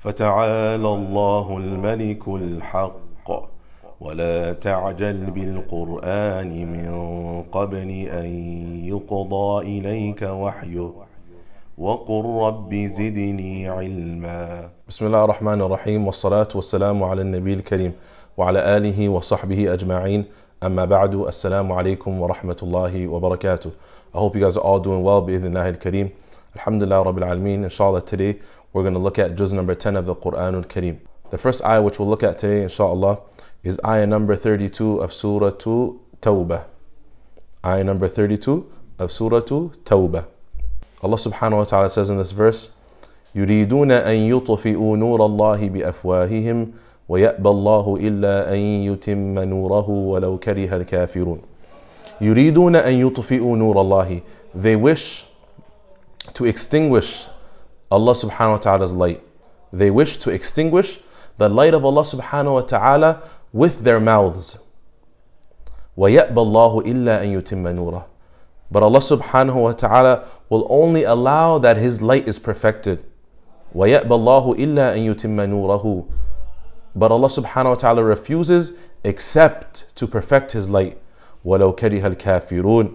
فتعالى الله الملك الحق ولا تعجل بالقرآن من قبل أن يقضى إليك وحيه وقل رب زدني علما. بسم الله الرحمن الرحيم والصلاة والسلام على النبي الكريم وعلى آله وصحبه أجمعين. Amma ba'du, assalamu alaykum wa rahmatullahi wa barakatuh. I hope you guys are all doing well, bi'idhnillahi al-kareem. Alhamdulillah Rabbil Almeen. Inshallah today we're going to look at Juz number 10 of the Quran al-Kareem. The first ayah which we'll look at today inshallah is ayah number 32 of Surah Tawbah. Ayah number 32 of Surah Tawbah. Allah subhanahu wa ta'ala says in this verse, يُرِيدُونَ أَن يُطْفِئُوا نُورَ اللَّهِ بِأَفْوَاهِهِمْ وَيَأْبَى اللَّهُ إِلَّا أَن يُتِمَّ نُورَهُ وَلَوْ كَرِهَ الْكَافِرُونَ. يُرِيدُونَ أَن يُطْفِئُوا نُورَ اللَّهِ. They wish to extinguish Allah subhanahu wa ta'ala's light. They wish to extinguish the light of Allah subhanahu wa ta'ala with their mouths. وَيَأْبَى اللَّهُ إِلَّا أَن يُتِمَّ نُورَهُ. But Allah subhanahu wa ta'ala will only allow that His light is perfected. وَيَأْبَى اللَّهُ إِلَّا أَن يُتِمَّ نُورَهُ. But Allah subhanahu wa ta'ala refuses except to perfect His light. وَلَوْ كَرِهَ الْكَافِرُونَ.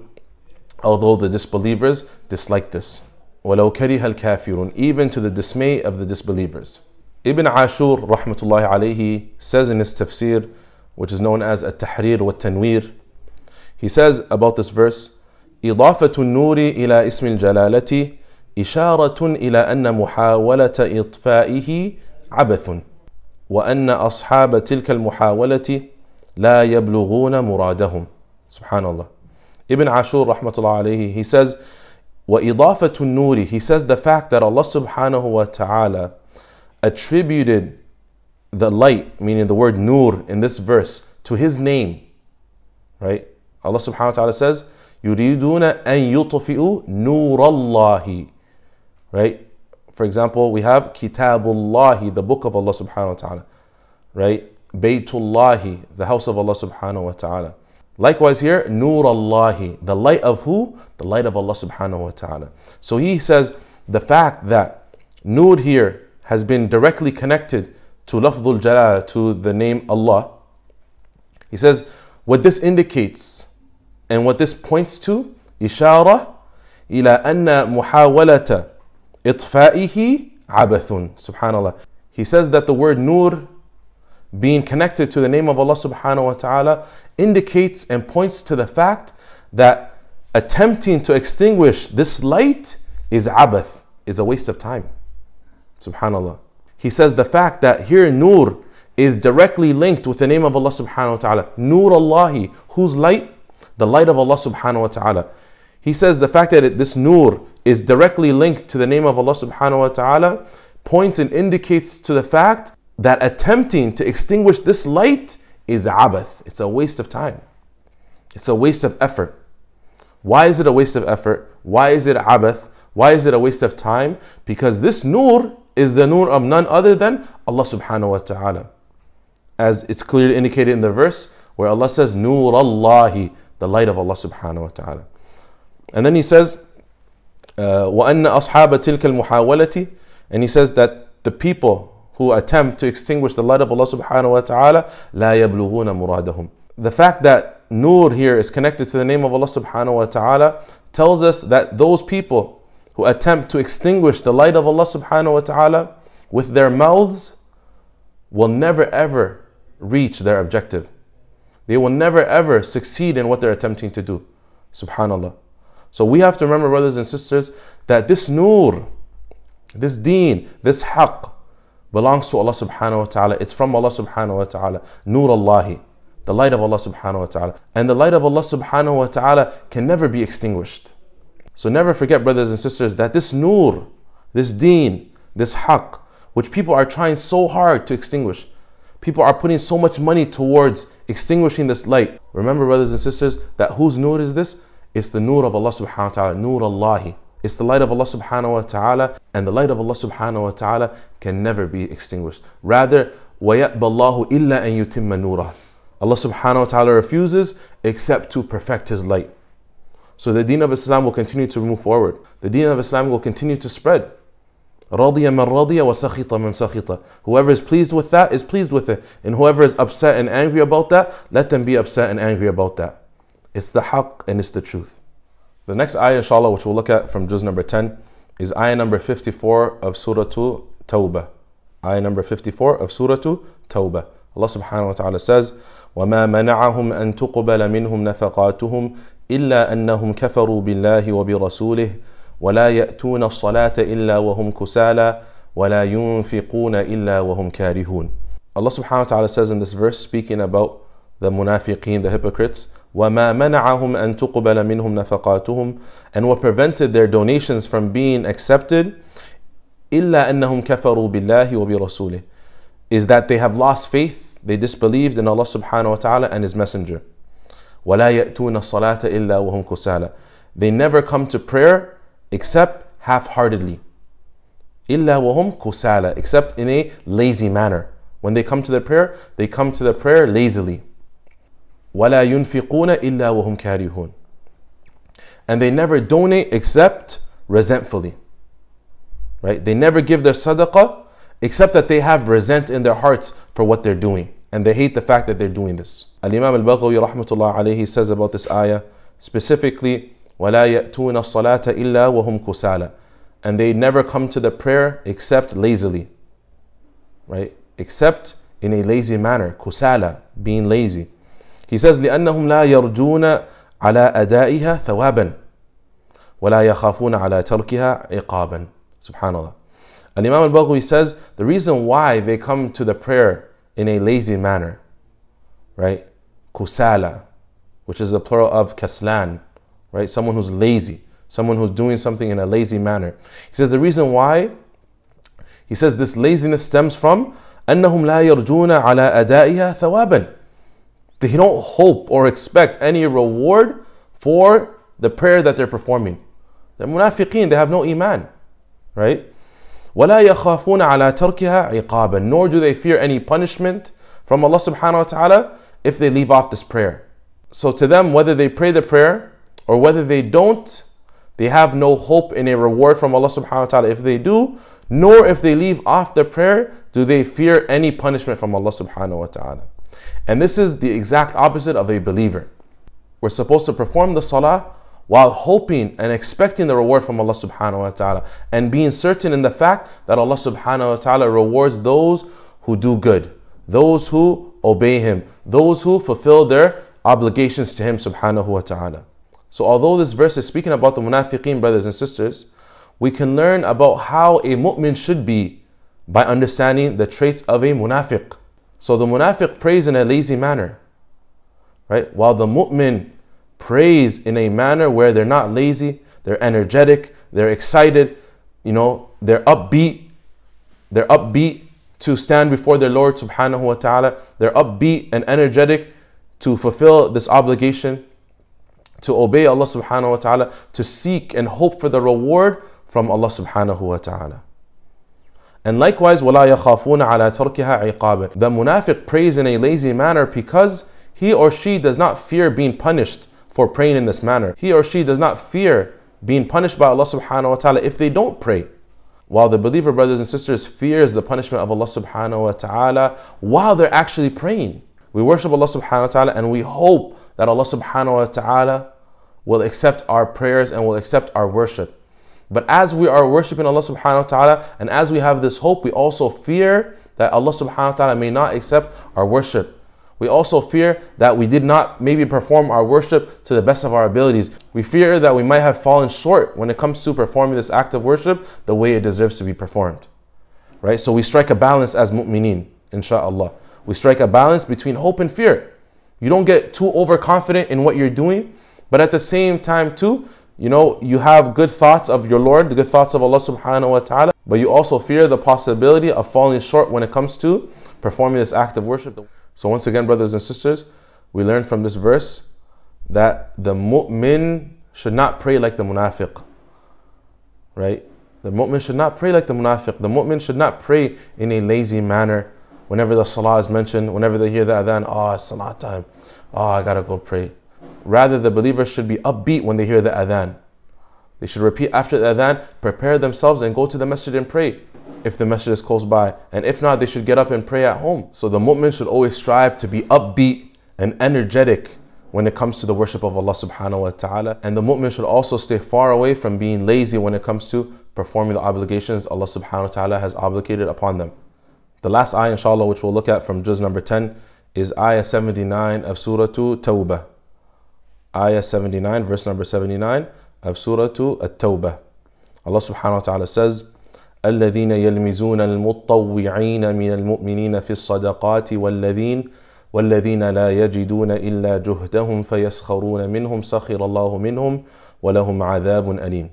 Although the disbelievers dislike this. وَلَوْ كَرِهَ الْكَافِرُونَ. Even to the dismay of the disbelievers. Ibn Ashur rahmatullahi alayhi says in his tafseer, which is known as At-Tahrir wa Tanweer, he says about this verse, إِضَافَةُ النُّورِ إِلَىٰ إِسْمِ الْجَلَالَةِ إِشَارَةٌ إِلَىٰ أَنَّ مُحَاوَلَةَ إِطْفَائِهِ عَبَثٌ وَأَنَّ أَصْحَابَ تِلْكَ الْمُحَاوَلَةِ لَا يَبْلُغُونَ مُرَادَهُمْ. Subhanallah. Ibn Ashur rahmatullah alayhi, he says, وَإِضَافَةُ النُّورِ. He says the fact that Allah subhanahu wa ta'ala attributed the light, meaning the word nur in this verse, to His name. Right? Allah subhanahu wa ta'ala says, يُرِيدُونَ أَن يُطْفِئُوا نُورَ اللَّهِ. Right? For example, we have Kitabullahi, the book of Allah subhanahu wa ta'ala. Right? Baytullahi, the house of Allah subhanahu wa ta'ala. Likewise here, Nurullahi, the light of who? The light of Allah subhanahu wa ta'ala. So he says the fact that Nur here has been directly connected to Lafzul Jalal, to the name Allah. He says what this indicates and what this points to, Ishara ila anna muhawalata إطفائه عبثٌ. Subhanallah. He says that the word nur being connected to the name of Allah subhanahu wa ta'ala indicates and points to the fact that attempting to extinguish this light is abath, is a waste of time. Subhanallah. He says the fact that here nur is directly linked with the name of Allah subhanahu wa ta'ala. Nur Allahi. Whose light? The light of Allah subhanahu wa ta'ala. He says the fact that this nur is directly linked to the name of Allah subhanahu wa ta'ala points and indicates to the fact that attempting to extinguish this light is abath. It's a waste of time. It's a waste of effort. Why is it a waste of effort? Why is it abath? Why is it a waste of time? Because this nur is the nur of none other than Allah subhanahu wa ta'ala. As it's clearly indicated in the verse where Allah says, Nur Allahi, the light of Allah subhanahu wa ta'ala. And then he says, وَأَنَّ أَصْحَابَ تِلْكَ الْمُحَاوَلَةِ. And he says that the people who attempt to extinguish the light of Allah subhanahu wa ta'ala, لَا يَبْلُغُونَ مُرَادَهُم. The fact that Nur here is connected to the name of Allah subhanahu wa ta'ala tells us that those people who attempt to extinguish the light of Allah subhanahu wa ta'ala with their mouths will never ever reach their objective. They will never ever succeed in what they're attempting to do. Subhanallah. So we have to remember, brothers and sisters, that this nur, this deen, this haqq belongs to Allah subhanahu wa ta'ala. It's from Allah subhanahu wa ta'ala. Nur Allahi, the light of Allah subhanahu wa ta'ala. And the light of Allah subhanahu wa ta'ala can never be extinguished. So never forget, brothers and sisters, that this nur, this deen, this haqq, which people are trying so hard to extinguish, people are putting so much money towards extinguishing this light. Remember, brothers and sisters, that whose nur is this? It's the nur of Allah subhanahu wa ta'ala, nur Allahi. It's the light of Allah subhanahu wa ta'ala, and the light of Allah subhanahu wa ta'ala can never be extinguished. Rather, وَيَأْبَى اللَّهُ إِلَّا أَن يُتِمَّ نُورَهُ. Allah subhanahu wa ta'ala refuses except to perfect His light. So the deen of Islam will continue to move forward. The deen of Islam will continue to spread. رَضِيَ مَنْ رَضِيَ وَسَخِطَ مَنْ سَخِطَ. Whoever is pleased with that is pleased with it. And whoever is upset and angry about that, let them be upset and angry about that. It's the haqq and it's the truth. The next ayah, inshallah, which we'll look at from Juz number 10, is ayah number 54 of Surah Tawbah. Ayah number 54 of Surah Tawbah. Allah subhanahu wa ta'ala says, وَمَا مَنَعَهُمْ أَن تُقْبَلَ مِنْهُمْ نَفَقَاتُهُمْ إِلَّا أَنَّهُمْ كَفَرُوا بِاللَّهِ وَبِرَسُولِهِ وَلَا يَأْتُونَ الصَّلَاةَ إِلَّا وَهُمْ كُسَالَى وَلَا يُنْفِقُونَ إِلَّا وَهُمْ كَارِهُونَ. Allah subhanahu wa ta'ala says in this verse, speaking about the munafiqeen, the hypocrites, وَمَا مَنَعَهُمْ أَن تُقْبَلَ مِنْهُمْ نَفَقَاتُهُمْ, and what prevented their donations from being accepted, إِلَّا أَنَّهُمْ كَفَرُوا بِاللَّهِ وَبِرَسُولِهِ, is that they have lost faith, they disbelieved in Allah subhanahu wa ta'ala and His Messenger. وَلَا يَأْتُونَ الصَّلَاةَ إِلَّا وَهُمْ كُسَالَى, they never come to prayer except half-heartedly. إِلَّا وَهُمْ كُسَالَى, except in a lazy manner. When they come to their prayer, they come to their prayer lazily. وَلَا يُنْفِقُونَ إِلَّا وَهُمْ كَارِهُونَ, and they never donate except resentfully. Right? They never give their sadaqah except that they have resent in their hearts for what they're doing, and they hate the fact that they're doing this. Al-Imam al-Baghawi rahmatullah alayhi says about this ayah specifically, وَلَا يَأْتُونَ الصَّلَاةَ إِلَّا وَهُمْ كُسَالَى, and they never come to the prayer except lazily. Right? Except in a lazy manner. Kusala, being lazy. He says, لِأَنَّهُمْ لَا يَرْجُونَ عَلَىٰ أَدَائِهَا ثَوَابًا وَلَا يَخَافُونَ عَلَىٰ تَرْكِهَا عِقَابًا. Subhanallah. Al-Imam al-Baghawi says, the reason why they come to the prayer in a lazy manner, right? Kusala, which is the plural of kaslan, right? Someone who's lazy, someone who's doing something in a lazy manner. He says the reason why, he says this laziness stems from أَنَّهُمْ لَا يَرْجُونَ عَلَىٰ أَدَائِهَا ثَوَابًا. They don't hope or expect any reward for the prayer that they're performing. They're munafiqeen, they have no iman, right? وَلَا يَخَافُونَ عَلَىٰ تَرْكِهَا عِقَابًا, nor do they fear any punishment from Allah subhanahu wa ta'ala if they leave off this prayer. So to them, whether they pray the prayer or whether they don't, they have no hope in a reward from Allah subhanahu wa ta'ala if they do, nor if they leave off the prayer do they fear any punishment from Allah subhanahu wa ta'ala. And this is the exact opposite of a believer. We're supposed to perform the salah while hoping and expecting the reward from Allah subhanahu wa ta'ala, and being certain in the fact that Allah subhanahu wa ta'ala rewards those who do good, those who obey Him, those who fulfill their obligations to Him subhanahu wa ta'ala. So although this verse is speaking about the munafiqeen, brothers and sisters, we can learn about how a mu'min should be by understanding the traits of a munafiq. So the munafiq prays in a lazy manner, right? While the mu'min prays in a manner where they're not lazy, they're energetic, they're excited, you know, they're upbeat to stand before their Lord subhanahu wa ta'ala, they're upbeat and energetic to fulfill this obligation, to obey Allah subhanahu wa ta'ala, to seek and hope for the reward from Allah subhanahu wa ta'ala. And likewise, وَلَا يَخَافُونَ عَلَىٰ تَرْكِهَا عِقَابًا, the munafiq prays in a lazy manner because he or she does not fear being punished for praying in this manner. He or she does not fear being punished by Allah subhanahu wa ta'ala if they don't pray. While the believer brothers and sisters fears the punishment of Allah subhanahu wa ta'ala while they're actually praying. We worship Allah subhanahu wa ta'ala and we hope that Allah subhanahu wa ta'ala will accept our prayers and will accept our worship. But as we are worshiping Allah subhanahu wa ta'ala and as we have this hope, we also fear that Allah subhanahu wa ta'ala may not accept our worship. We also fear that we did not maybe perform our worship to the best of our abilities. We fear that we might have fallen short when it comes to performing this act of worship the way it deserves to be performed. Right? So we strike a balance as mu'mineen, insha'Allah. We strike a balance between hope and fear. You don't get too overconfident in what you're doing, but at the same time too, you know, you have good thoughts of your Lord, the good thoughts of Allah subhanahu wa ta'ala, but you also fear the possibility of falling short when it comes to performing this act of worship. So once again, brothers and sisters, we learn from this verse that the mu'min should not pray like the munafiq, right? The mu'min should not pray like the munafiq. The mu'min should not pray in a lazy manner. Whenever the salah is mentioned, whenever they hear the adhan, oh, it's salah time, oh, I gotta go pray. Rather, the believer should be upbeat when they hear the adhan. They should repeat after the adhan, prepare themselves and go to the masjid and pray if the masjid is close by. And if not, they should get up and pray at home. So the mu'min should always strive to be upbeat and energetic when it comes to the worship of Allah subhanahu wa ta'ala. And the mu'min should also stay far away from being lazy when it comes to performing the obligations Allah subhanahu wa ta'ala has obligated upon them. The last ayah, inshallah, which we'll look at from Juz number 10 is ayah 79 of Surah Tawbah. Ayah 79, verse number 79 of Surah At-Tawbah. Allah subhanahu wa ta'ala says, الَّذِينَ يَلْمِزُونَ الْمُطَّوِّعِينَ مِنَ الْمُؤْمِنِينَ فِي الصَّدَقَاتِ وَالَّذِينَ لَا يَجِدُونَ إِلَّا جُهْدَهُمْ فَيَسْخَرُونَ مِنْهُمْ سَخِرَ اللَّهُ مِنْهُمْ وَلَهُمْ عَذَابٌ أَلِيمٌ.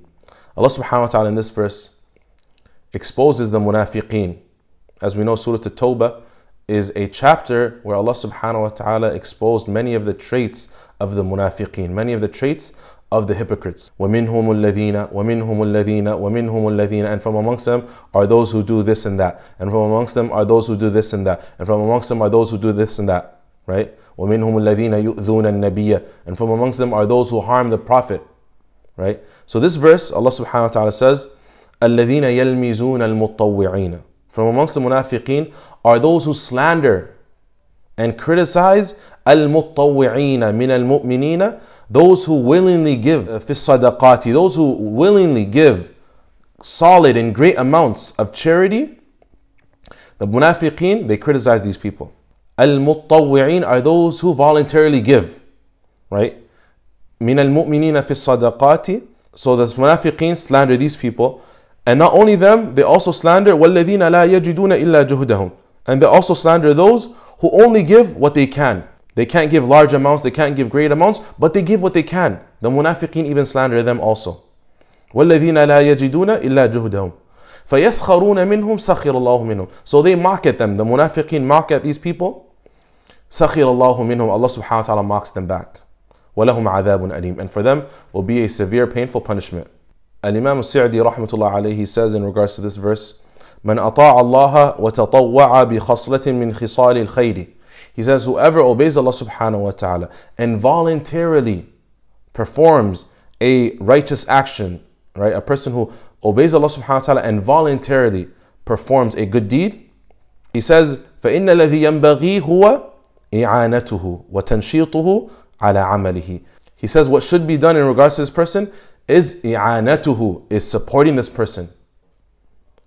Allah subhanahu wa ta'ala in this verse exposes the munafiqeen. As we know, Surah At-Tawbah is a chapter where Allah subhanahu wa ta'ala exposed many of the traits of the munafiqeen, many of the traits of the hypocrites. And from amongst them are those who do this and that. And from amongst them are those who do this and that. And from amongst them are those who do this and that. Right? And from amongst them are those who harm the Prophet. Right? So this verse, Allah subhanahu wa ta'ala says, from amongst the munafiqeen are those who slander and criticize al-muttawwi'ina min al-mu'minina, those who willingly give fi sadaqati, those who willingly give solid and great amounts of charity. The munafiqeen, they criticize these people. Al-muttawwi'in are those who voluntarily give, right? Min al-mu'minina fi sadaqati. So the munafiqeen slander these people, and not only them, they also slander وَالَّذِينَ لَا يَجِدُونَ إِلَّا جُهْدَهُمْ, and they also slander those who only give what they can. They can't give large amounts, they can't give great amounts, but they give what they can. The munafiqeen even slander them also. وَالَّذِينَ لَا يَجِدُونَ إِلَّا جُهْدَهُمْ فَيَسْخَرُونَ مِنْهُمْ سَخِرَ اللَّهُ مِنْهُمْ. So they mock at them. The munafiqeen mock at these people. سَخِرَ اللَّهُ مِنْهُمْ. Allah subhanahu wa ta'ala mocks them back. وَلَهُمْ عَذَابٌ أَلِيمٌ. And for them will be a severe, painful punishment. Al-Imam al-Sa'di rahmatullah alayhi says in regards to this verse, مَنْ أَطَاعَ اللَّهَ وَتَطَوَّعَ بِخَصْلَةٍ مِنْ خِصَالِ الْخَيْرِ. He says, whoever obeys Allah subhanahu wa ta'ala and voluntarily performs a righteous action, right? A person who obeys Allah subhanahu wa ta'ala and voluntarily performs a good deed. He says, فَإِنَّ الَّذِي يَنْبَغِي هُوَ إِعَانَتُهُ وَتَنْشِيطُهُ عَلَىٰ عَمَلِهِ. He says what should be done in regards to this person is إِعَانَتُهُ, is supporting this person.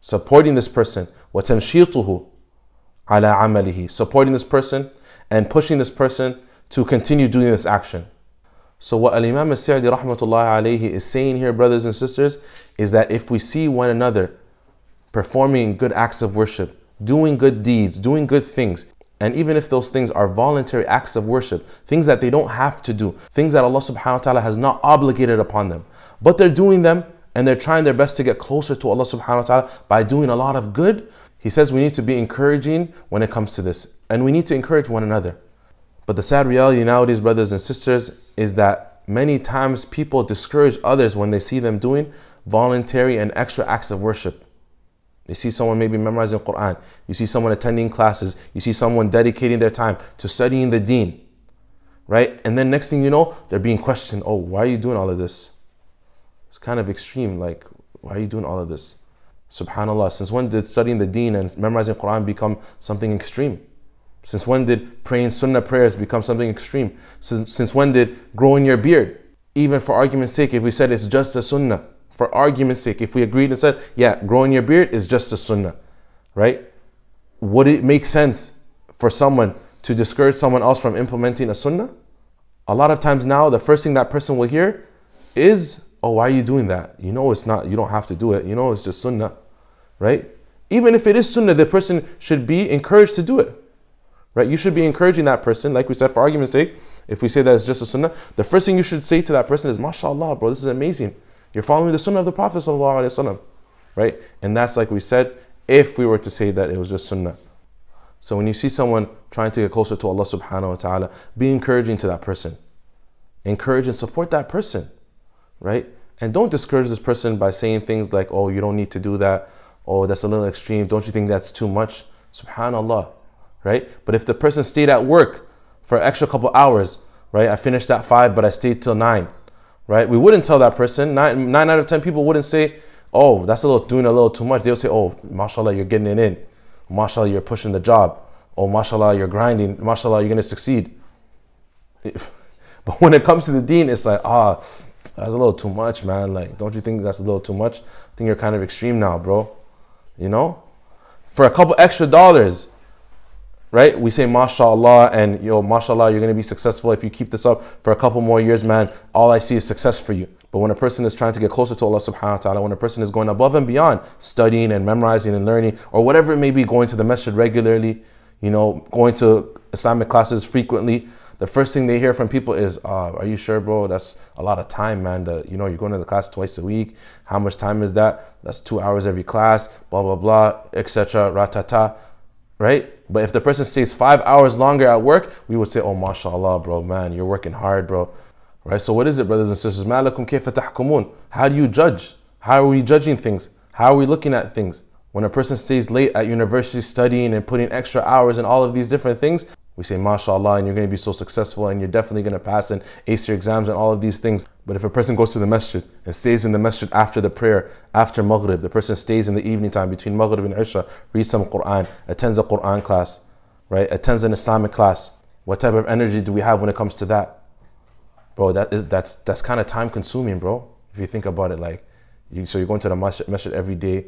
Supporting this person. وَتَنْشِيطُهُ عَلَىٰ عَمَلِهِ. Supporting this person and pushing this person to continue doing this action. So what Al-Imam al-Sa'di rahmatullah alayhi is saying here, brothers and sisters, is that if we see one another performing good acts of worship, doing good deeds, doing good things, and even if those things are voluntary acts of worship, things that they don't have to do, things that Allah subhanahu wa ta'ala has not obligated upon them, but they're doing them and they're trying their best to get closer to Allah subhanahu wa ta'ala by doing a lot of good, he says we need to be encouraging when it comes to this. And we need to encourage one another. But the sad reality nowadays, brothers and sisters, is that many times people discourage others when they see them doing voluntary and extra acts of worship. You see someone maybe memorizing Quran. You see someone attending classes. You see someone dedicating their time to studying the deen. Right? And then next thing you know, they're being questioned. Oh, why are you doing all of this? It's kind of extreme. Like, why are you doing all of this? SubhanAllah, since when did studying the deen and memorizing Quran become something extreme? Since when did praying sunnah prayers become something extreme? Since when did growing your beard? Even for argument's sake, if we said it's just a sunnah, for argument's sake, if we agreed and said, yeah, growing your beard is just a sunnah, right? Would it make sense for someone to discourage someone else from implementing a sunnah? A lot of times now, the first thing that person will hear is, oh, why are you doing that? You know it's not, you don't have to do it. You know it's just sunnah, right? Even if it is sunnah, the person should be encouraged to do it, right? You should be encouraging that person. Like we said, for argument's sake, if we say that it's just a sunnah, the first thing you should say to that person is, mashallah, bro, this is amazing. You're following the sunnah of the Prophet sallallahu alaihi wasallam, right? And that's like we said, if we were to say that it was just sunnah. So when you see someone trying to get closer to Allah subhanahu wa ta'ala, be encouraging to that person. Encourage and support that person, right? And don't discourage this person by saying things like, oh, you don't need to do that. Oh, that's a little extreme. Don't you think that's too much? SubhanAllah, right? But if the person stayed at work for an extra couple hours, right? I finished at 5, but I stayed till 9, right? We wouldn't tell that person. Nine out of 10 people wouldn't say, oh, that's doing a little too much. They'll say, oh, mashallah, you're getting it in. Mashallah, you're pushing the job. Oh, mashallah, you're grinding. Mashallah, you're going to succeed. But when it comes to the deen, it's like, ah, that's a little too much, man. Like, don't you think that's a little too much? I think you're kind of extreme now, bro. You know? For a couple extra dollars, right? We say, mashallah, and yo, mashallah, you're going to be successful if you keep this up for a couple more years, man. All I see is success for you. But when a person is trying to get closer to Allah subhanahu wa ta'ala, when a person is going above and beyond, studying and memorizing and learning, or whatever it may be, going to the masjid regularly, you know, going to Islamic classes frequently, the first thing they hear from people is, are you sure, bro? That's a lot of time, man. You know, you're going to the class twice a week. How much time is that? That's 2 hours every class, blah, blah, blah, etc. Ratata, right? But if the person stays 5 hours longer at work, we would say, oh, mashallah, bro, man, you're working hard, bro. Right? So what is it, brothers and sisters? Ma'alakum kayfa tahkumun? How do you judge? How are we judging things? How are we looking at things? When a person stays late at university studying and putting extra hours and all of these different things, we say, mashallah, and you're going to be so successful and you're definitely going to pass and ace your exams and all of these things. But if a person goes to the masjid and stays in the masjid after the prayer, after maghrib, the person stays in the evening time between maghrib and isha, reads some Quran, attends a Quran class, right? Attends an Islamic class. What type of energy do we have when it comes to that? Bro, that's kind of time consuming, bro. If you think about it, like, so you're going to the masjid every day,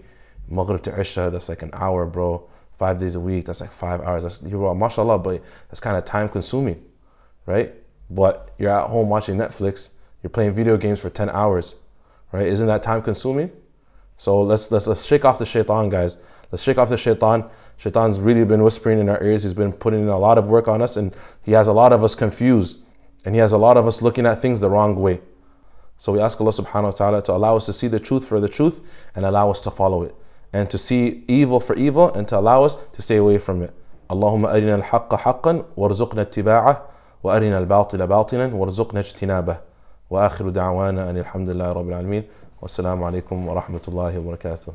maghrib to isha, that's like an hour, bro. 5 days a week, that's like 5 hours. That's, you're mashallah, but that's kind of time consuming, right? But you're at home watching Netflix, you're playing video games for 10 hours, right? Isn't that time consuming? So let's shake off the shaitan, guys. Let's shake off the shaitan. Shaitan's really been whispering in our ears. He's been putting in a lot of work on us, and he has a lot of us confused. And he has a lot of us looking at things the wrong way. So we ask Allah subhanahu wa ta'ala to allow us to see the truth for the truth and allow us to follow it. And to see evil for evil and to allow us to stay away from it. Allahumma arina al-haqqa haqqan warzuqna ittiba'ah wa arina al-batila batilan warzuqna ijtinabah. Wa akhiru da'wana anil hamdulillahi rabbil almeen. Wassalamu alaikum wa rahmatullahi wa barakatuh.